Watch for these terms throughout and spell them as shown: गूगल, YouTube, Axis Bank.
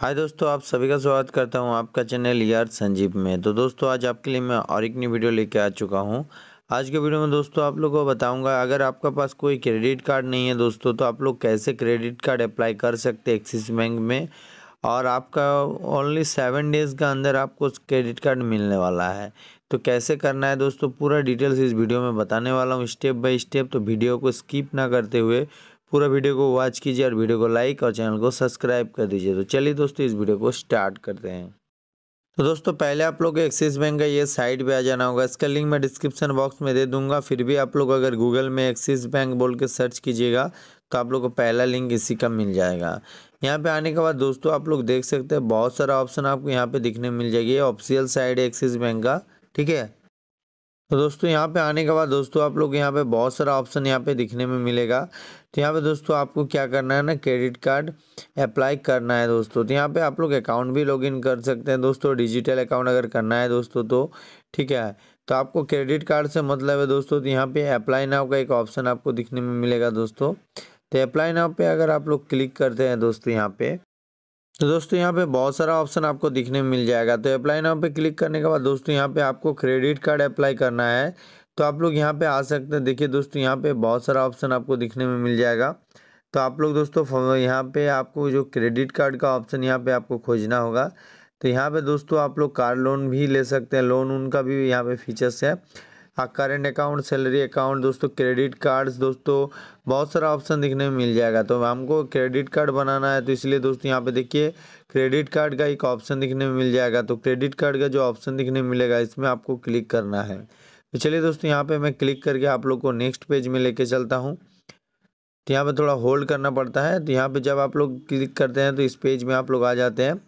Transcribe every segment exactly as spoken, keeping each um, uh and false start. हाय दोस्तों, आप सभी का स्वागत करता हूं आपका चैनल यार संजीव में। तो दोस्तों आज आपके लिए मैं और एक नई वीडियो लेके आ चुका हूं। आज के वीडियो में दोस्तों आप लोगों को बताऊंगा, अगर आपका पास कोई क्रेडिट कार्ड नहीं है दोस्तों, तो आप लोग कैसे क्रेडिट कार्ड अप्लाई कर सकते हैं एक्सिस बैंक में, और आपका ओनली सेवन डेज़ का अंदर आपको क्रेडिट कार्ड मिलने वाला है। तो कैसे करना है दोस्तों, पूरा डिटेल्स इस वीडियो में बताने वाला हूँ स्टेप बाय स्टेप। तो वीडियो को स्किप ना करते हुए पूरा वीडियो को वॉच कीजिए और वीडियो को लाइक और चैनल को सब्सक्राइब कर दीजिए। तो चलिए दोस्तों इस वीडियो को स्टार्ट करते हैं। तो दोस्तों पहले आप लोग एक्सिस बैंक का ये साइट पे आ जाना होगा। इसका लिंक मैं डिस्क्रिप्शन बॉक्स में दे दूंगा। फिर भी आप लोग अगर गूगल में एक्सिस बैंक बोल के सर्च कीजिएगा तो आप लोग को पहला लिंक इसी का मिल जाएगा। यहाँ पे आने के बाद दोस्तों आप लोग देख सकते हैं बहुत सारा ऑप्शन आपको यहाँ पे दिखने मिल जाएगी। ऑफिशियल साइट है एक्सिस बैंक का, ठीक है। तो दोस्तों यहाँ पे आने के बाद दोस्तों आप लोग यहाँ पे बहुत सारा ऑप्शन यहाँ पे दिखने में मिलेगा। तो यहाँ पे दोस्तों आपको क्या करना है ना, क्रेडिट कार्ड अप्लाई करना है दोस्तों। तो यहाँ पे आप लोग अकाउंट भी लॉगिन कर सकते हैं दोस्तों, डिजिटल अकाउंट अगर करना है दोस्तों तो, ठीक है। तो आपको क्रेडिट कार्ड से मतलब है दोस्तों। तो यहाँ पर अप्लाई नाउ का एक ऑप्शन आपको दिखने में मिलेगा दोस्तों। तो अप्लाई नाउ पर अगर आप लोग क्लिक करते हैं दोस्तों यहाँ पर, तो दोस्तों यहाँ पे बहुत सारा ऑप्शन आपको दिखने में मिल जाएगा। तो अप्लाई नाउ पे क्लिक करने के बाद दोस्तों यहाँ पे आपको क्रेडिट कार्ड अप्लाई करना है तो आप लोग यहाँ पे आ सकते हैं। देखिए दोस्तों यहाँ पे बहुत सारा ऑप्शन आपको दिखने में मिल जाएगा। तो आप लोग दोस्तों यहाँ पे आपको जो क्रेडिट कार्ड का ऑप्शन यहाँ पर आपको खोजना होगा। तो यहाँ पर दोस्तों आप लोग कार लोन भी ले सकते हैं, लोन उनका भी यहाँ पर फीचर्स है। करेंट अकाउंट, सैलरी अकाउंट दोस्तों, क्रेडिट कार्ड्स दोस्तों, बहुत सारा ऑप्शन दिखने में मिल जाएगा। तो हमको क्रेडिट कार्ड बनाना है तो इसलिए दोस्तों यहाँ पे देखिए क्रेडिट कार्ड का एक ऑप्शन दिखने में मिल जाएगा। तो क्रेडिट कार्ड का जो ऑप्शन दिखने में मिलेगा इसमें आपको क्लिक करना है। तो चलिए दोस्तों यहाँ पे मैं क्लिक करके आप लोग को नेक्स्ट पेज में लेके चलता हूँ। तो यहाँ पर थोड़ा होल्ड करना पड़ता है। तो यहाँ पर जब आप लोग क्लिक करते हैं तो इस पेज में आप लोग आ जाते हैं।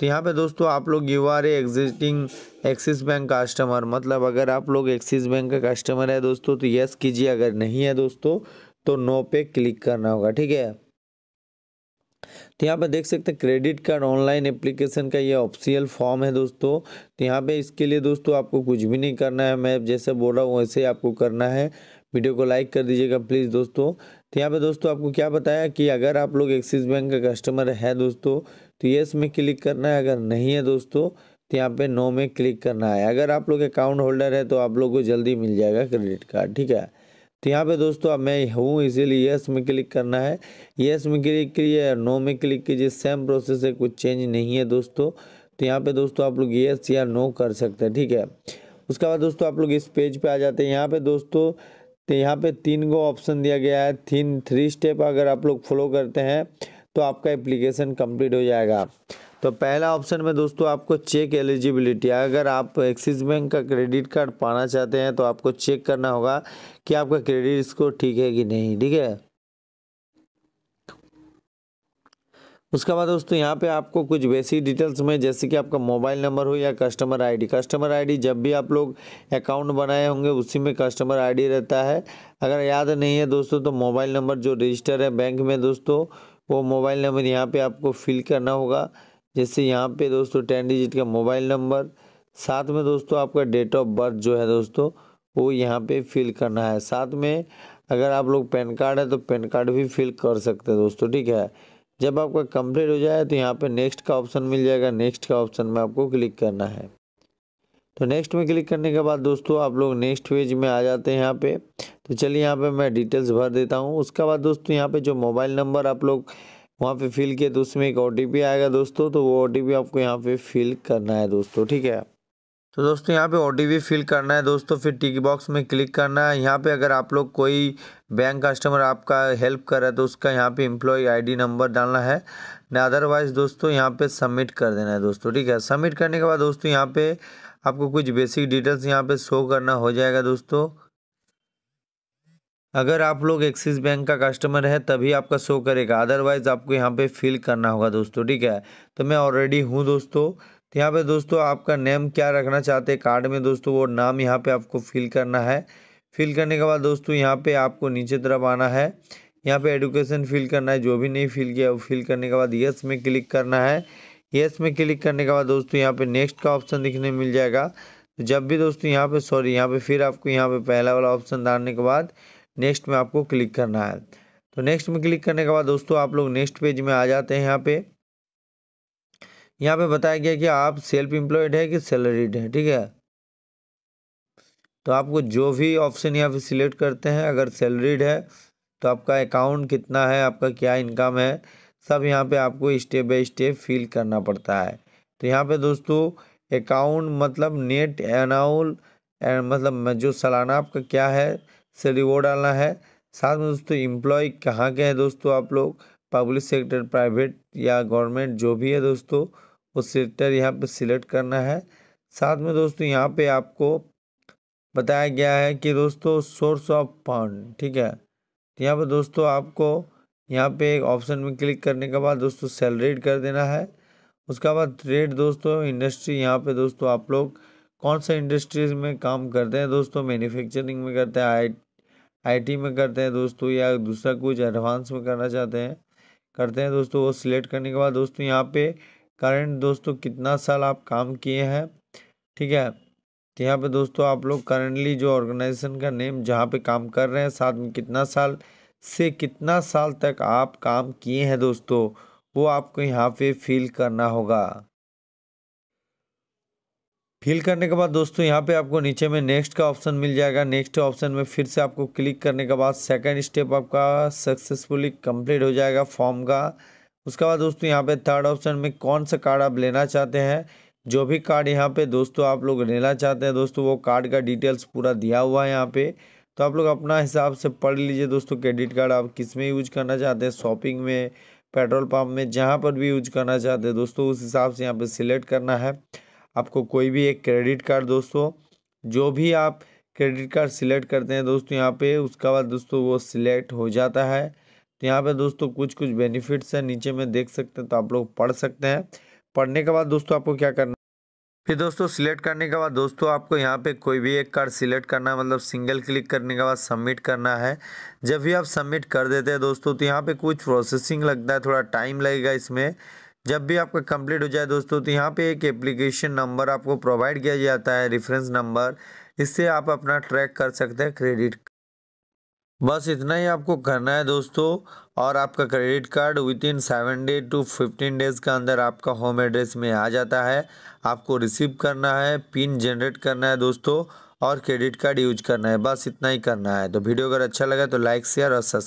तो यहाँ पे दोस्तों आप लोग you are existing axis bank customer, मतलब अगर आप लोग एक्सिस बैंक का कस्टमर है दोस्तों तो यस कीजिए, अगर नहीं है दोस्तों तो नो पे क्लिक करना होगा, ठीक है। तो यहाँ पे देख सकते हैं क्रेडिट कार्ड ऑनलाइन एप्लीकेशन का ये ऑफिशियल फॉर्म है दोस्तों। तो यहाँ पे इसके लिए दोस्तों आपको कुछ भी नहीं करना है, मैं जैसे बोल रहा हूँ वैसे आपको करना है। वीडियो को लाइक कर दीजिएगा प्लीज़ दोस्तों। तो यहाँ पे दोस्तों आपको क्या बताया कि अगर आप लोग एक्सिस बैंक का कस्टमर है दोस्तों तो येस में क्लिक करना है, अगर नहीं है दोस्तों तो यहाँ पे नो में क्लिक करना है। अगर आप लोग अकाउंट होल्डर है तो आप लोग को जल्दी मिल जाएगा क्रेडिट कार्ड, ठीक है। तो यहाँ पे दोस्तों अब मैं हूँ इसीलिए येस में क्लिक करना है। येस में क्लिक कीजिए, नो में क्लिक कीजिए, सेम प्रोसेस है, कुछ चेंज नहीं है दोस्तों। तो यहाँ पर दोस्तों आप लोग येस या नो कर सकते हैं, ठीक है। उसके बाद दोस्तों आप लोग इस पेज पर आ जाते हैं। यहाँ पर दोस्तों तो यहाँ पे तीन गो ऑप्शन दिया गया है, तीन थ्री स्टेप अगर आप लोग फॉलो करते हैं तो आपका एप्लीकेशन कंप्लीट हो जाएगा। तो पहला ऑप्शन में दोस्तों आपको चेक एलिजिबिलिटी, अगर आप एक्सिस बैंक का क्रेडिट कार्ड पाना चाहते हैं तो आपको चेक करना होगा कि आपका क्रेडिट स्कोर ठीक है कि नहीं, ठीक है। उसके बाद दोस्तों यहाँ पे आपको कुछ बेसिक डिटेल्स में, जैसे कि आपका मोबाइल नंबर हो या कस्टमर आईडी। कस्टमर आईडी जब भी आप लोग अकाउंट बनाए होंगे उसी में कस्टमर आईडी रहता है। अगर याद नहीं है दोस्तों तो मोबाइल नंबर जो रजिस्टर है बैंक में दोस्तों, वो मोबाइल नंबर यहाँ पे आपको फिल करना होगा। जैसे यहाँ पे दोस्तों टेन डिजिट का मोबाइल नंबर, साथ में दोस्तों आपका डेट ऑफ बर्थ जो है दोस्तों वो यहाँ पर फिल करना है। साथ में अगर आप लोग पैन कार्ड है तो पैन कार्ड भी फिल कर सकते हैं दोस्तों, ठीक है। जब आपका कंप्लीट हो जाए तो यहाँ पे नेक्स्ट का ऑप्शन मिल जाएगा, नेक्स्ट का ऑप्शन में आपको क्लिक करना है। तो नेक्स्ट में क्लिक करने के बाद दोस्तों आप लोग नेक्स्ट पेज में आ जाते हैं यहाँ पे। तो चलिए यहाँ पे मैं डिटेल्स भर देता हूँ। उसके बाद दोस्तों यहाँ पे जो मोबाइल नंबर आप लोग वहाँ पे फिल किए तो उसमें एक ओ टी पी आएगा दोस्तों। तो वो ओ टी पी आपको यहाँ पे फिल करना है दोस्तों, ठीक है। तो दोस्तों यहाँ पे ओ टी पी फिल करना है दोस्तों, फिर टिक बॉक्स में क्लिक करना है। यहाँ पे अगर आप लोग कोई बैंक कस्टमर आपका हेल्प कर रहा है तो उसका यहाँ पे एम्प्लॉय आईडी नंबर डालना है, ना अदरवाइज दोस्तों यहाँ पे सबमिट कर देना है दोस्तों, ठीक है। सबमिट करने के बाद दोस्तों यहाँ पे आपको कुछ बेसिक डिटेल्स यहाँ पे शो करना हो जाएगा दोस्तों। अगर आप लोग एक्सिस बैंक का कस्टमर है तभी आपका शो करेगा, अदरवाइज़ आपको यहाँ पर फिल करना होगा दोस्तों, ठीक है। तो मैं ऑलरेडी हूँ दोस्तों। तो यहाँ पे दोस्तों आपका नेम क्या रखना चाहते हैं कार्ड में दोस्तों, वो नाम यहाँ पे आपको फिल करना है। फिल करने के बाद दोस्तों यहाँ पे आपको नीचे तरफ आना है, यहाँ पे एडुकेशन फिल करना है, जो भी नहीं फिल किया वो फिल करने के बाद यस में क्लिक करना है। यस में क्लिक करने के बाद दोस्तों यहाँ पे नेक्स्ट का ऑप्शन दिखने मिल जाएगा। तो जब भी दोस्तों यहाँ पर सॉरी यहाँ पर फिर आपको यहाँ पर पहला वाला ऑप्शन डालने के बाद नेक्स्ट में आपको क्लिक करना है। तो नेक्स्ट में क्लिक करने के बाद दोस्तों आप लोग नेक्स्ट पेज में आ जाते हैं। यहाँ पर यहाँ पे बताया गया कि आप सेल्फ एम्प्लॉयड है कि सैलरीड है, ठीक है। तो आपको जो भी ऑप्शन यहाँ पे सिलेक्ट करते हैं, अगर सैलरीड है तो आपका अकाउंट कितना है, आपका क्या इनकम है, सब यहाँ पे आपको स्टेप बाय स्टेप फिल करना पड़ता है। तो यहाँ पे दोस्तों अकाउंट मतलब नेट एनाउल मतलब जो सालाना आपका क्या है सैलरी वो डालना है। साथ में दोस्तों एम्प्लॉय कहाँ के हैं दोस्तों, आप लोग पब्लिक सेक्टर, प्राइवेट या गवर्नमेंट जो भी है दोस्तों वो सेक्टर यहाँ पे सिलेक्ट करना है। साथ में दोस्तों यहाँ पे आपको बताया गया है कि दोस्तों सोर्स ऑफ फंड, ठीक है। तो यहाँ पे दोस्तों आपको यहाँ पे एक ऑप्शन में क्लिक करने के बाद दोस्तों सैलरीड कर देना है। उसके बाद ट्रेड दोस्तों इंडस्ट्री, यहाँ पे दोस्तों आप लोग कौन सा इंडस्ट्रीज में काम करते हैं दोस्तों, मैन्युफैक्चरिंग में करते हैं, आई आईटी में करते हैं दोस्तों, या दूसरा कुछ एडवांस में करना चाहते हैं करते हैं दोस्तों। वो सिलेक्ट करने के बाद दोस्तों यहाँ पे करंट दोस्तों कितना साल आप काम किए हैं, ठीक है। तो यहाँ पे दोस्तों आप लोग करंटली जो ऑर्गेनाइजेशन का नेम जहाँ पे काम कर रहे हैं, साथ में कितना साल से कितना साल तक आप काम किए हैं दोस्तों, वो आपको यहाँ पे फिल करना होगा। फिल करने के बाद दोस्तों यहाँ पे आपको नीचे में नेक्स्ट का ऑप्शन मिल जाएगा। नेक्स्ट ऑप्शन में फिर से आपको क्लिक करने के बाद सेकंड स्टेप आपका सक्सेसफुली कंप्लीट हो जाएगा फॉर्म का। उसके बाद दोस्तों यहाँ पे थर्ड ऑप्शन में कौन सा कार्ड आप लेना चाहते हैं, जो भी कार्ड यहाँ पे दोस्तों आप लोग लेना चाहते हैं दोस्तों, वो कार्ड का डिटेल्स पूरा दिया हुआ है यहाँ पे। तो आप लोग अपना हिसाब से पढ़ लीजिए दोस्तों, क्रेडिट कार्ड आप किस में यूज करना चाहते हैं, शॉपिंग में, पेट्रोल पंप में, जहाँ पर भी यूज करना चाहते हैं दोस्तों, उस हिसाब से यहाँ पे सिलेक्ट करना है आपको कोई भी एक क्रेडिट कार्ड दोस्तों। जो भी आप क्रेडिट कार्ड सिलेक्ट करते हैं दोस्तों यहाँ पे, उसके बाद दोस्तों वो सिलेक्ट हो जाता है। तो यहाँ पे दोस्तों कुछ कुछ बेनिफिट्स हैं नीचे में देख सकते हैं, तो आप लोग पढ़ सकते हैं। पढ़ने के बाद दोस्तों आपको क्या करना, फिर दोस्तों सिलेक्ट करने के बाद दोस्तों आपको यहाँ पे कोई भी एक कार्ड सिलेक्ट करना है, मतलब सिंगल क्लिक करने के बाद सबमिट करना है। जब भी आप सबमिट कर देते हैं दोस्तों तो यहाँ पे कुछ प्रोसेसिंग लगता है, थोड़ा टाइम लगेगा इसमें। जब भी आपका कंप्लीट हो जाए दोस्तों तो यहाँ पे एक एप्लीकेशन नंबर आपको प्रोवाइड किया जाता है, रेफरेंस नंबर, इससे आप अपना ट्रैक कर सकते हैं क्रेडिट। बस इतना ही आपको करना है दोस्तों, और आपका credit card within seven day to fifteen days के अंदर आपका होम एड्रेस में आ जाता है। आपको रिसीव करना है, पिन जनरेट करना है दोस्तों, और क्रेडिट कार्ड यूज करना है, बस इतना ही करना है। तो वीडियो अगर अच्छा लगा तो लाइक, शेयर और सब्सक्राइब।